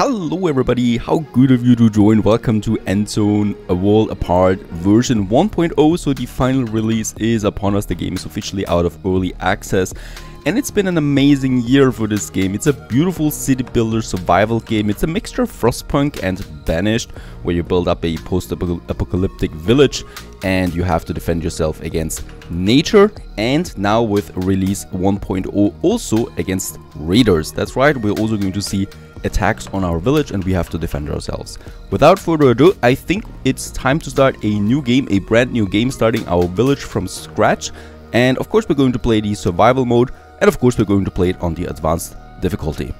Hello everybody, how good of you to join. Welcome to Endzone A World Apart version 1.0. So the final release is upon us. The game is officially out of early access. And it's been an amazing year for this game. It's a beautiful city builder survival game. It's a mixture of Frostpunk and Banished, where you build up a post-apocalyptic village and you have to defend yourself against nature, and now with release 1.0 also against raiders. That's right, we're also going to see attacks on our village and we have to defend ourselves. Without further ado, I think it's time to start a new game, a brand new game, starting our village from scratch. And of course we're going to play the survival mode. And of course we're going to play it on the advanced difficulty.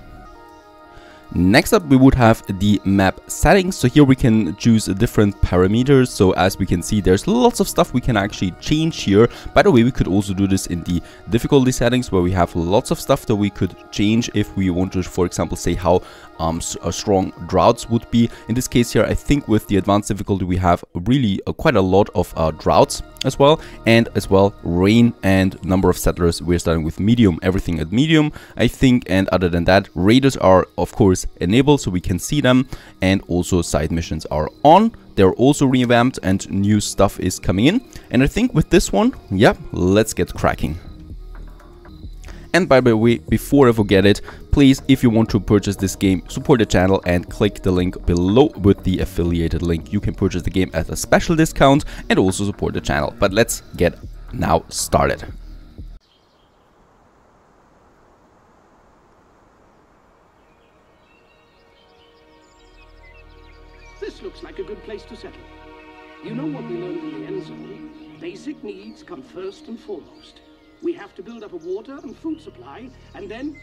Next up we would have the map settings. So here we can choose different parameters. So as we can see, there's lots of stuff we can actually change here. By the way, we could also do this in the difficulty settings, where we have lots of stuff that we could change if we want to, for example, say how strong droughts would be. In this case here, I think with the advanced difficulty we have really quite a lot of droughts as well, and as well rain and number of settlers. We're starting with medium, everything at medium, I think. And other than that, raiders are of course enabled, so we can see them, and also side missions are on. They're also revamped and new stuff is coming in. And I think with this one, yep, let's get cracking. And by the way, before I forget it, please, if you want to purchase this game, support the channel and click the link below with the affiliated link. You can purchase the game at a special discount and also support the channel. But let's get now started. This looks like a good place to settle. You know what we learned in the end zone? Basic needs come first and foremost. We have to build up a water and food supply, and then...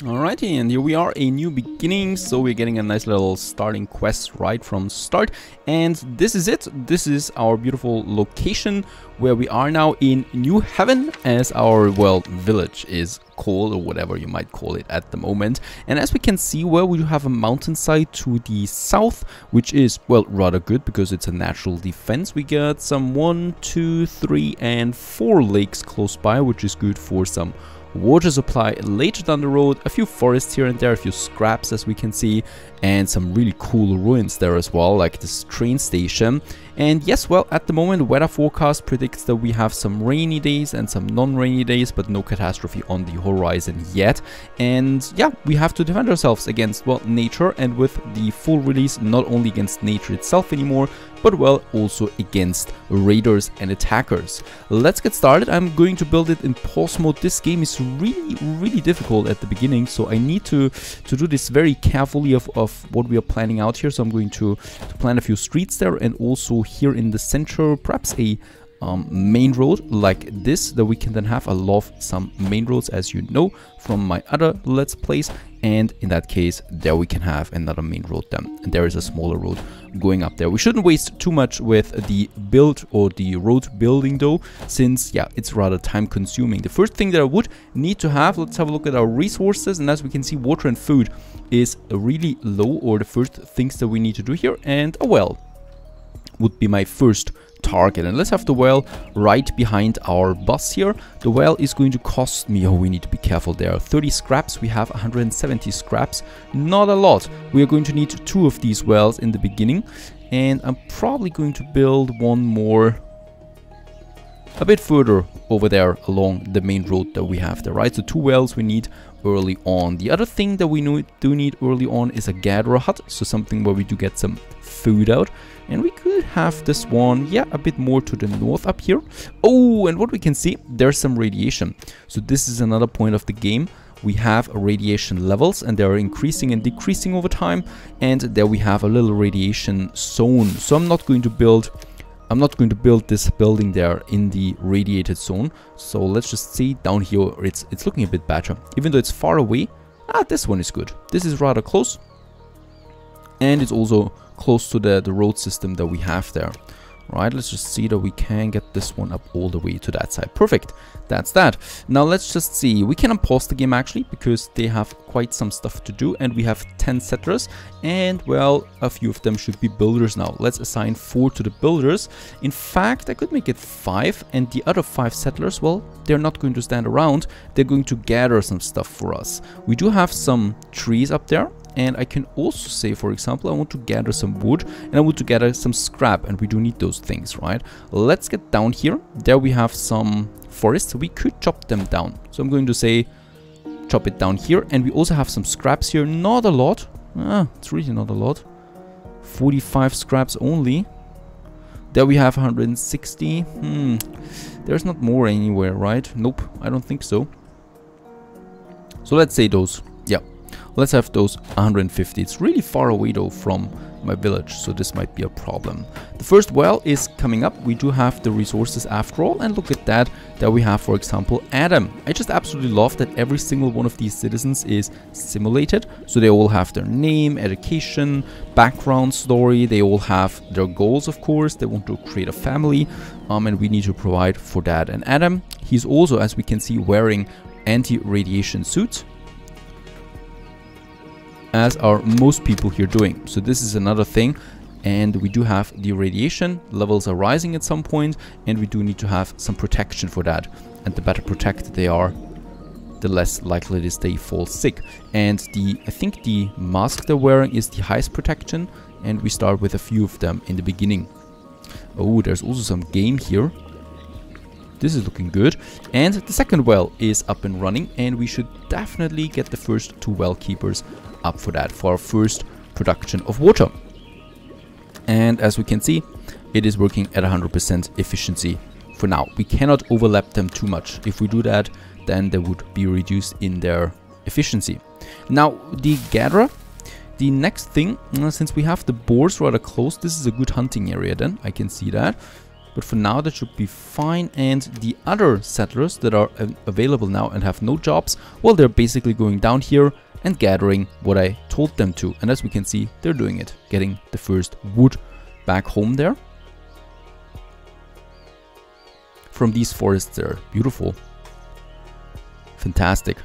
Alrighty, and here we are, a new beginning. So we're getting a nice little starting quest right from start. And this is it. This is our beautiful location where we are now in New Haven, as our, well, village is called, or whatever you might call it at the moment. And as we can see, well, we have a mountainside to the south, which is, well, rather good because it's a natural defense. We got some 1, 2, 3, and 4 lakes close by, which is good for some water supply later down the road. A few forests here and there, a few scraps as we can see, and some really cool ruins there as well, like this train station. And yes, well, at the moment weather forecast predicts that we have some rainy days and some non-rainy days, but no catastrophe on the horizon yet. And yeah, we have to defend ourselves against, well, nature, and with the full release, not only against nature itself anymore, but well, also against raiders and attackers. Let's get started. I'm going to build it in pause mode. This game is really difficult at the beginning, so I need to do this very carefully of what we are planning out here. So I'm going to plan a few streets there, and also here in the center perhaps a main road like this, that we can then have. I love some main roads, as you know from my other Let's Plays, and in that case there we can have another main road then, and there is a smaller road going up there. We shouldn't waste too much with the build or the road building though, since yeah, it's rather time consuming. The first thing that I would need to have, let's have a look at our resources, and as we can see, water and food is really low, or the first things that we need to do here. And a well would be my first target, and let's have the well right behind our bus here. The well is going to cost me, oh, we need to be careful there, 30 scraps. We have 170 scraps, not a lot. We are going to need 2 of these wells in the beginning, and I'm probably going to build one more a bit further over there along the main road that we have there, right? So 2 wells we need early on. The other thing that we do need early on is a gatherer hut, so something where we do get some food out. And we could have this one, yeah, a bit more to the north up here. Oh, and what we can see, there's some radiation. So this is another point of the game. We have radiation levels, and they are increasing and decreasing over time. And there we have a little radiation zone. So I'm not going to build this building there in the radiated zone. So let's just see down here. It's looking a bit better, even though it's far away. Ah, this one is good. This is rather close, and it's also close to the road system that we have there. Right, let's just see that we can get this one up all the way to that side. Perfect, that's that. Now let's just see, we can unpause the game actually, because they have quite some stuff to do, and we have 10 settlers, and well, a few of them should be builders now. Let's assign 4 to the builders. In fact, I could make it 5, and the other 5 settlers, well, they're not going to stand around, they're going to gather some stuff for us. We do have some trees up there, and I can also say, for example, I want to gather some wood and I want to gather some scrap, and we do need those things, right? Let's get down here. There we have some forests. We could chop them down. So I'm going to say chop it down here, and we also have some scraps here. Not a lot. It's really not a lot. 45 scraps only. There we have 160. There's not more anywhere, right? Nope, I don't think so. So let's say those. Yeah, let's have those 150. It's really far away though from my village, so this might be a problem. The first well is coming up. We do have the resources after all, and look at that. There we have, for example, Adam. I just absolutely love that every single one of these citizens is simulated. So they all have their name, education, background story. They all have their goals, of course. They want to create a family, and we need to provide for that. And Adam, he's also, as we can see, wearing anti-radiation suits, as are most people here doing. So this is another thing. And we do have the radiation levels are rising at some point, and we do need to have some protection for that. And the better protected they are, the less likely it is they fall sick. And I think the mask they're wearing is the highest protection, and we start with a few of them in the beginning. Oh, there's also some game here. This is looking good. And the second well is up and running, and we should definitely get the first two well keepers up for that, for our first production of water. And as we can see, it is working at 100% efficiency for now. We cannot overlap them too much. If we do that, then they would be reduced in their efficiency. Now, the gatherer. The next thing, since we have the boars rather close, this is a good hunting area then. I can see that. But for now, that should be fine. And the other settlers that are available now and have no jobs, well, they're basically going down here and gathering what I told them to. And as we can see, they're doing it, getting the first wood back home there from these forests there. Beautiful. Fantastic.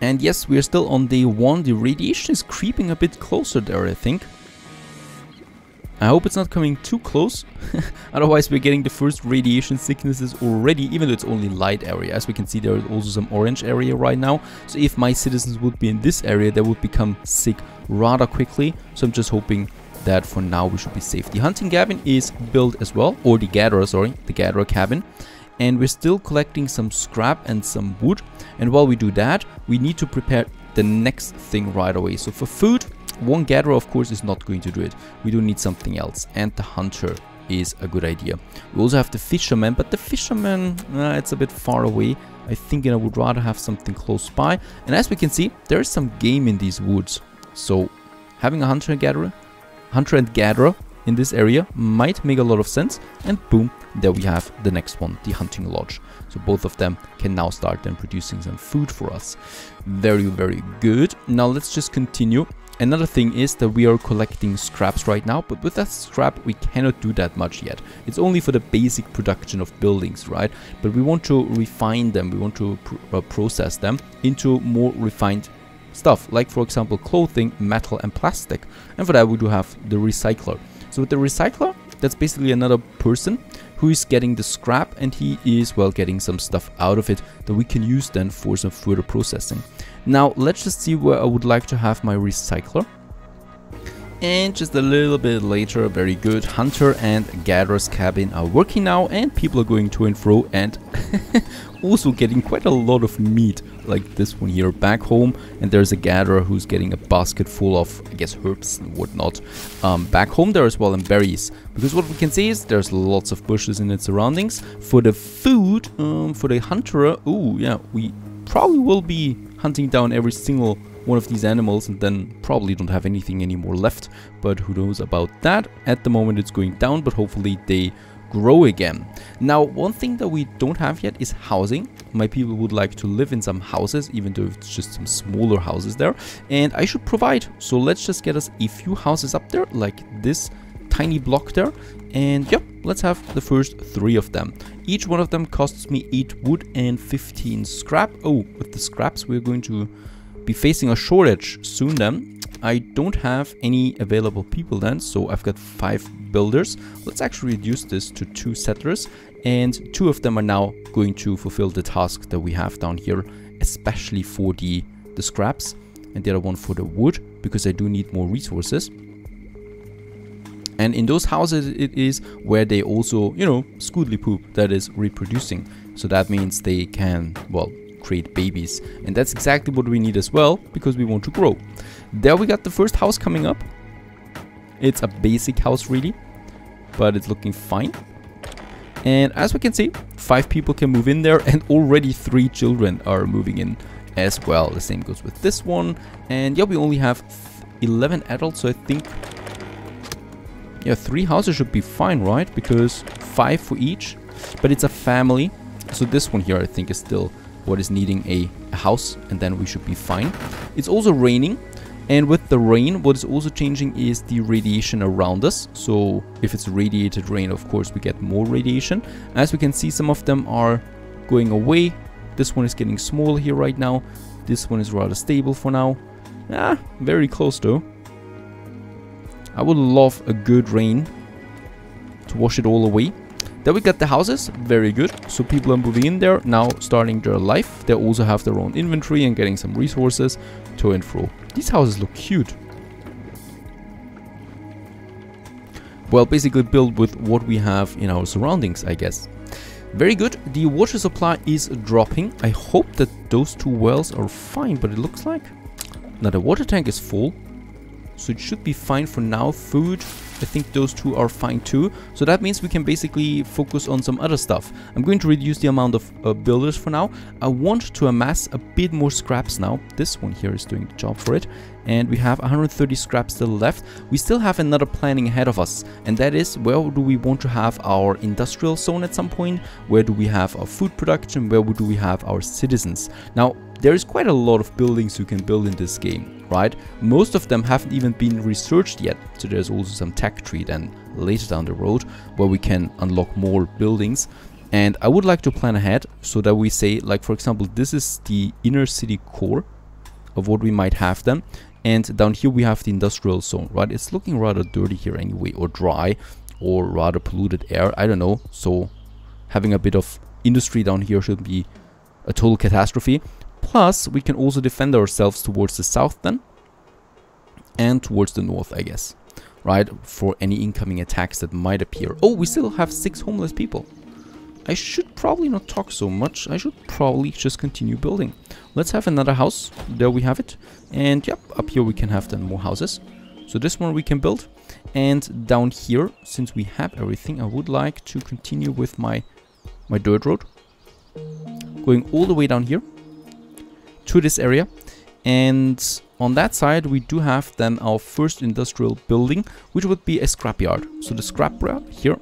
And yes, we are still on day one. The radiation is creeping a bit closer there, I think. I hope it's not coming too close, otherwise we're getting the first radiation sicknesses already, even though it's only light area. As we can see, there is also some orange area right now, so if my citizens would be in this area, they would become sick rather quickly. So I'm just hoping that for now we should be safe. The hunting cabin is built as well, or the gatherer, sorry, the gatherer cabin. And we're still collecting some scrap and some wood, and while we do that, we need to prepare the next thing right away. So for food, one gatherer, of course, is not going to do it. We do need something else, and the hunter is a good idea. We also have the fisherman, but the fisherman, it's a bit far away, I think, and I would rather have something close by. And as we can see, there is some game in these woods, so having a hunter and gatherer in this area might make a lot of sense. And boom, there we have the next one, the hunting lodge. So both of them can now start then producing some food for us. Very, very good. Now let's just continue. Another thing is that we are collecting scraps right now, but with that scrap we cannot do that much yet. It's only for the basic production of buildings, right? But we want to refine them, we want to process them into more refined stuff, like for example clothing, metal and plastic. And for that we do have the recycler. So with the recycler, that's basically another person who is getting the scrap, and he is, well, getting some stuff out of it that we can use then for some further processing. Now let's just see where I would like to have my recycler. And just a little bit later, very good. Hunter and gatherer's cabin are working now, and people are going to and fro and also getting quite a lot of meat, like this one here back home. And there's a gatherer who's getting a basket full of, I guess, herbs and whatnot back home there as well, and berries. Because what we can see is there's lots of bushes in its surroundings. For the food, for the hunter, oh yeah, we probably will be hunting down every single one of these animals, and then probably don't have anything anymore left, but who knows about that. At the moment it's going down, but hopefully they grow again. Now one thing that we don't have yet is housing. My people would like to live in some houses, even though it's just some smaller houses there, and I should provide. So let's just get us a few houses up there, like this tiny block there, and yep, let's have the first three of them. Each one of them costs me 8 wood and 15 scrap. Oh, with the scraps we're going to be facing a shortage soon then. I don't have any available people then, so I've got 5 builders. Let's actually reduce this to 2 settlers, and 2 of them are now going to fulfill the task that we have down here, especially for the the scraps, and the other one for the wood, because I do need more resources. And in those houses it is where they also, you know, scoodly poop, that is reproducing. So that means they can, well, create babies. And that's exactly what we need as well, because we want to grow. There we got the first house coming up. It's a basic house really, but it's looking fine. And as we can see, 5 people can move in there, and already 3 children are moving in as well. The same goes with this one. And yeah, we only have 11 adults, so I think, yeah, 3 houses should be fine, right? Because 5 for each, but it's a family. So this one here, I think, is still what is needing a house, and then we should be fine. It's also raining, and with the rain, what is also changing is the radiation around us. So if it's radiated rain, of course, we get more radiation. As we can see, some of them are going away. This one is getting smaller here right now. This one is rather stable for now. Ah, very close though. I would love a good rain to wash it all away. Then we got the houses, very good. So people are moving in there, now starting their life. They also have their own inventory and getting some resources to and fro. These houses look cute. Well, basically built with what we have in our surroundings, I guess. Very good. The water supply is dropping. I hope that those 2 wells are fine, but it looks like... Now the water tank is full, so it should be fine for now. Food, I think those 2 are fine too. So that means we can basically focus on some other stuff. I'm going to reduce the amount of builders for now. I want to amass a bit more scraps now. This one here is doing the job for it. And we have 130 scraps still left. We still have another planning ahead of us. And that is, where do we want to have our industrial zone at some point? Where do we have our food production? Where do we have our citizens? Now, there is quite a lot of buildings you can build in this game, right? Most of them haven't even been researched yet, so there's also some tech tree then later down the road where we can unlock more buildings. And I would like to plan ahead so that we say, like, for example, this is the inner city core of what we might have then, and down here we have the industrial zone, right? It's looking rather dirty here anyway, or dry, or rather polluted air, I don't know. So having a bit of industry down here should be a total catastrophe. Plus, we can also defend ourselves towards the south then, and towards the north, I guess, right? For any incoming attacks that might appear. Oh, we still have 6 homeless people. I should probably not talk so much. I should probably just continue building. Let's have another house. There we have it. And yep, up here we can have then more houses. So this one we can build. And down here, since we have everything, I would like to continue with my dirt road, going all the way down here to this area. And on that side we do have then our first industrial building, which would be a scrapyard. So the scrapyard here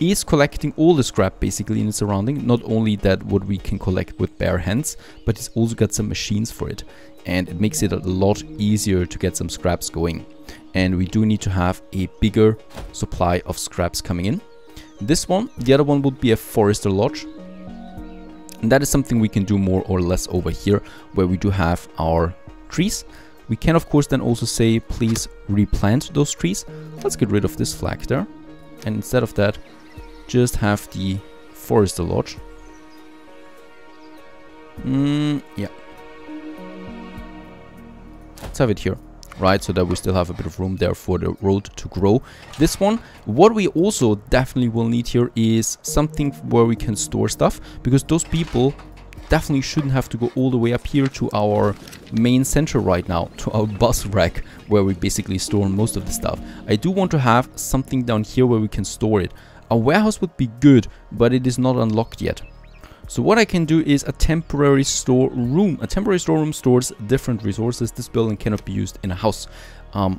is collecting all the scrap basically in its surrounding. Not only that what we can collect with bare hands, but it's also got some machines for it, and it makes it a lot easier to get some scraps going. And we do need to have a bigger supply of scraps coming in. This one, the other one would be a forester lodge. And that is something we can do more or less over here, where we do have our trees. We can, of course, then also say, please replant those trees. Let's get rid of this flag there. And instead of that, just have the forester lodge. Yeah. Let's have it here, right? So that we still have a bit of room there for the road to grow. This one, what we also definitely will need here is something where we can store stuff, because those people definitely shouldn't have to go all the way up here to our main center right now, to our bus rack, where we basically store most of the stuff. I do want to have something down here where we can store it. A warehouse would be good, but it is not unlocked yet. So what I can do is a temporary storeroom. A temporary storeroom stores different resources. This building cannot be used in a house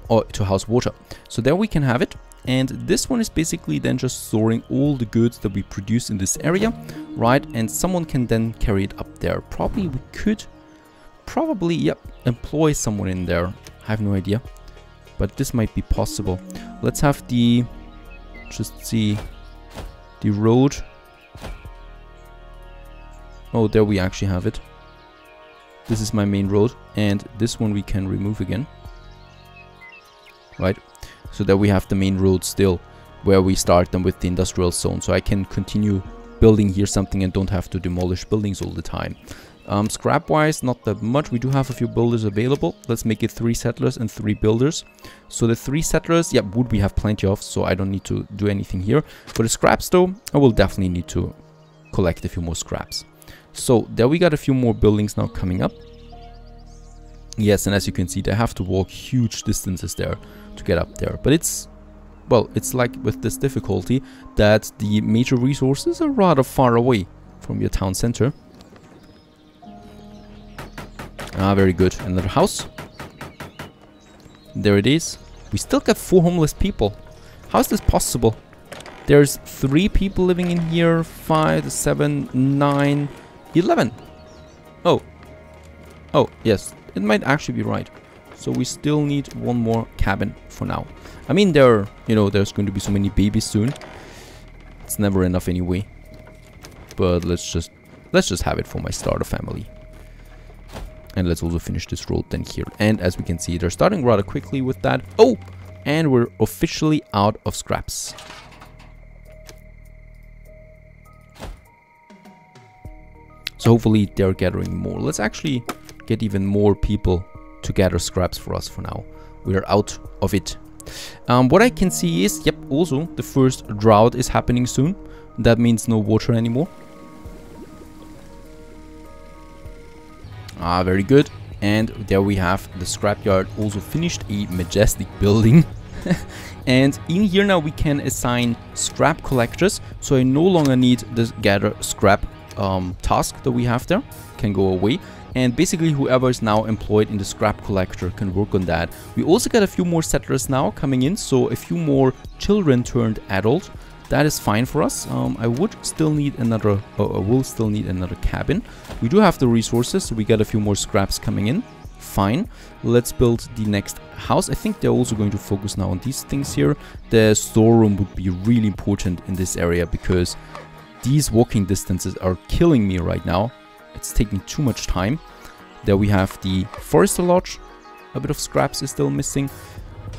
or to house water. So there we can have it. And this one is basically then just storing all the goods that we produce in this area, right? And someone can then carry it up there. Probably we could probably, yep, employ someone in there. I have no idea, but this might be possible. Let's have the, just see the road. Oh, there we actually have it. This is my main road, and this one we can remove again. Right, so there we have the main road still, where we start them with the industrial zone. So I can continue building here something and don't have to demolish buildings all the time. Scrap-wise, not that much. We do have a few builders available. Let's make it 3 settlers and 3 builders. So the 3 settlers, yeah, wood we have plenty of, so I don't need to do anything here. For the scraps, though, I will definitely need to collect a few more scraps. So there we got a few more buildings now coming up. Yes, and as you can see, they have to walk huge distances there to get up there. But it's, well, it's like with this difficulty that the major resources are rather far away from your town center. Ah, very good. Another house. There it is. We still got 4 homeless people. How is this possible? There's 3 people living in here. 5, 7, 9, 11. Oh. Oh, yes. It might actually be right. So we still need 1 more cabin for now. I mean, there, you know, there's going to be so many babies soon. It's never enough anyway. But let's just have it for my starter family. And let's also finish this road then here. And as we can see, they're starting rather quickly with that. Oh, and we're officially out of scraps. So hopefully they're gathering more. Let's actually get even more people to gather scraps for us for now. We are out of it. What I can see is, yep, also the first drought is happening soon. That means no water anymore. Ah, very good. And there we have the scrapyard also finished, a majestic building. And in here now we can assign scrap collectors. So I no longer need this gather scrap task that we have there. Can go away. And basically whoever is now employed in the scrap collector can work on that. We also got a few more settlers now coming in. So a few more children turned adult. That is fine for us. I would still need another, I will still need another cabin. We do have the resources, so we got a few more scraps coming in. Fine. Let's build the next house. I think they're also going to focus now on these things here. The storeroom would be really important in this area because these walking distances are killing me right now. It's taking too much time. There we have the forester lodge. A bit of scraps is still missing.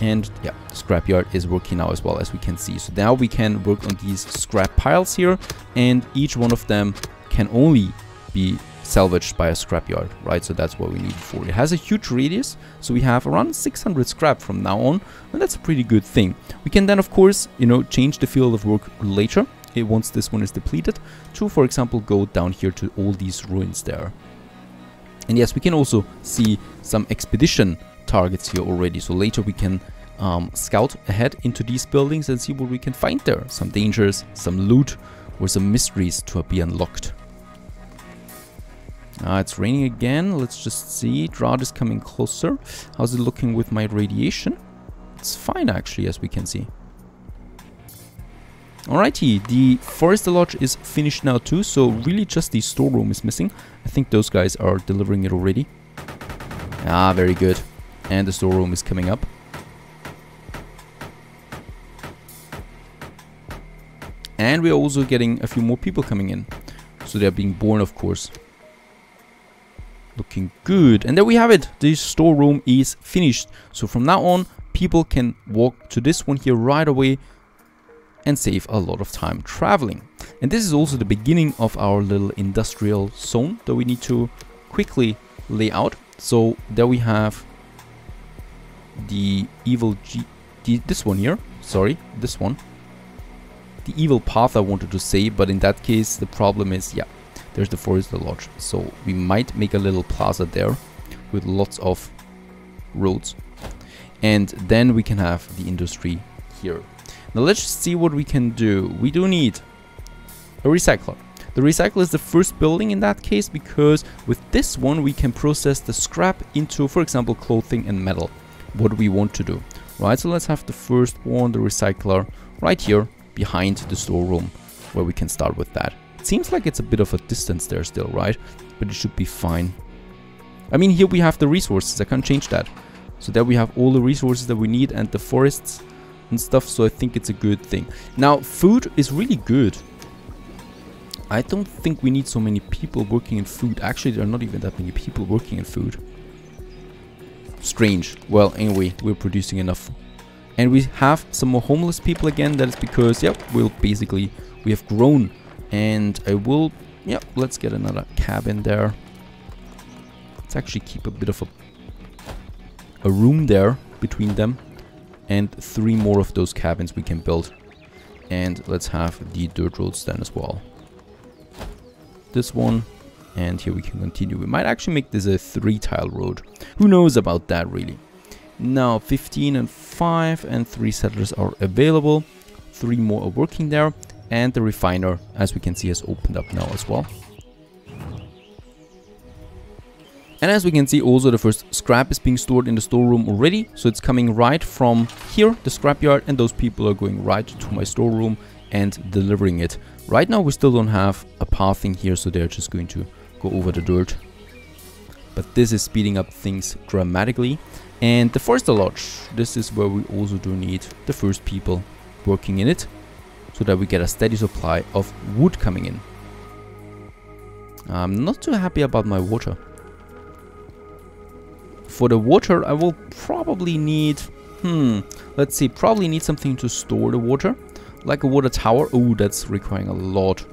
And yeah, the scrapyard is working now as well, as we can see. So now we can work on these scrap piles here, and each one of them can only be salvaged by a scrapyard, right? So that's what we need for it. It has a huge radius, so we have around 600 scrap from now on, and that's a pretty good thing. We can then, of course, you know, change the field of work later, once this one is depleted, to, for example, go down here to all these ruins there. And yes, we can also see some expedition targets here already, so later we can scout ahead into these buildings and see what we can find there. Some dangers, some loot, or some mysteries to be unlocked. It's raining again. Let's just see. Drought is coming closer. How's it looking with my radiation? It's fine, actually, as we can see. Alrighty, the forester lodge is finished now too, so really just the storeroom is missing. I think those guys are delivering it already. Ah, very good. And the storeroom is coming up. And we're also getting a few more people coming in. So they're being born, of course. Looking good. And there we have it. The storeroom is finished. So from now on, people can walk to this one here right away and save a lot of time traveling. And this is also the beginning of our little industrial zone that we need to quickly lay out. So there we have the evil this one here, sorry, this one, the evil path I wanted to say, but in that case the problem is, yeah, there's the forester lodge, so we might make a little plaza there with lots of roads, and then we can have the industry here. Now let's just see what we can do. We do need a recycler. The recycler is the first building in that case, because with this one we can process the scrap into, for example, clothing and metal. What we want to do, right? So let's have the first one, the recycler, right here behind the storeroom, where we can start with that. It seems like it's a bit of a distance there still, right? But it should be fine. I mean, here we have the resources, I can't change that. So there we have all the resources that we need, and the forests and stuff, so I think it's a good thing. Now food is really good. I don't think we need so many people working in food. Actually, there are not even that many people working in food. Strange. Well, anyway, we're producing enough, and we have some more homeless people again. That is because, yep, we have grown, and I will, yep, let's get another cabin there. Let's actually keep a bit of a room there between them, and 3 more of those cabins we can build. And let's have the dirt roads then as well. This one, and here we can continue. We might actually make this a 3-tile road. Who knows about that, really? Now 15 and 5 and 3 settlers are available. 3 more are working there, and the refiner, as we can see, has opened up now as well. And as we can see, also the first scrap is being stored in the storeroom already, so it's coming right from here, the scrapyard, and those people are going right to my storeroom and delivering it. Right now we still don't have a pathing here, so they're just going to go over the dirt. But this is speeding up things dramatically. And the Forester Lodge, this is where we also do need the first people working in it, so that we get a steady supply of wood coming in. I'm not too happy about my water. For the water, I will probably need, let's see, probably need something to store the water. Like a water tower. Oh, that's requiring a lot.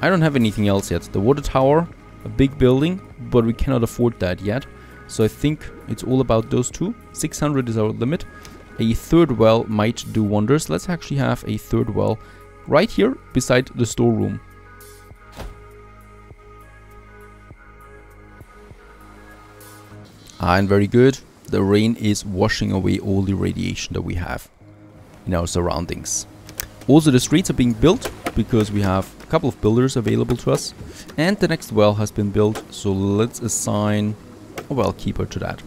I don't have anything else yet. The water tower, a big building, but we cannot afford that yet. So I think it's all about those two. 600 is our limit. A third well might do wonders. Let's actually have a third well right here beside the storeroom. And very good. The rain is washing away all the radiation that we have in our surroundings. Also, the streets are being built because we have a couple of builders available to us. And the next well has been built, so let's assign a well keeper to that.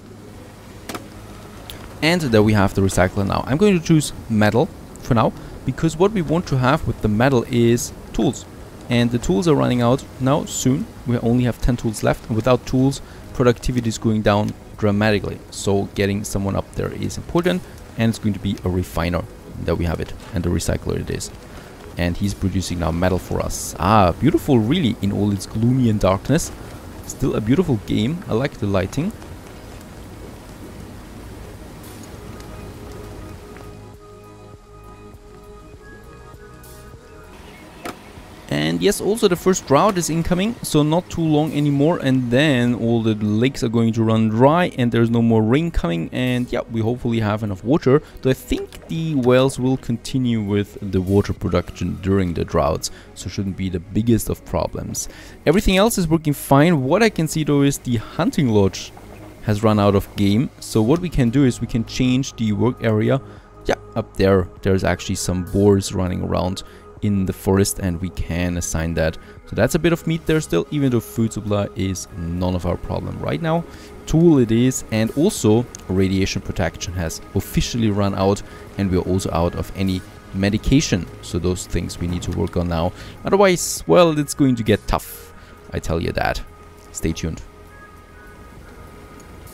And there we have the recycler now. I'm going to choose metal for now, because what we want to have with the metal is tools. And the tools are running out now soon. We only have 10 tools left, and without tools, productivity is going down dramatically. So getting someone up there is important, and it's going to be a refiner. There we have it, and the recycler it is. And he's producing now metal for us. Ah, beautiful, really, in all its gloomy and darkness. Still a beautiful game. I like the lighting. And yes, also the first drought is incoming, so not too long anymore, and then all the lakes are going to run dry and there's no more rain coming, and yeah, we hopefully have enough water. So I think the wells will continue with the water production during the droughts, so shouldn't be the biggest of problems. Everything else is working fine. What I can see though is the hunting lodge has run out of game, so what we can do is we can change the work area. Yeah, up there, there's actually some boars running around in the forest, and we can assign that. So that's a bit of meat there still, even though food supply is none of our problem right now. Tool it is, and also radiation protection has officially run out, and we're also out of any medication. So those things we need to work on now. Otherwise, well, it's going to get tough. I tell you that. Stay tuned.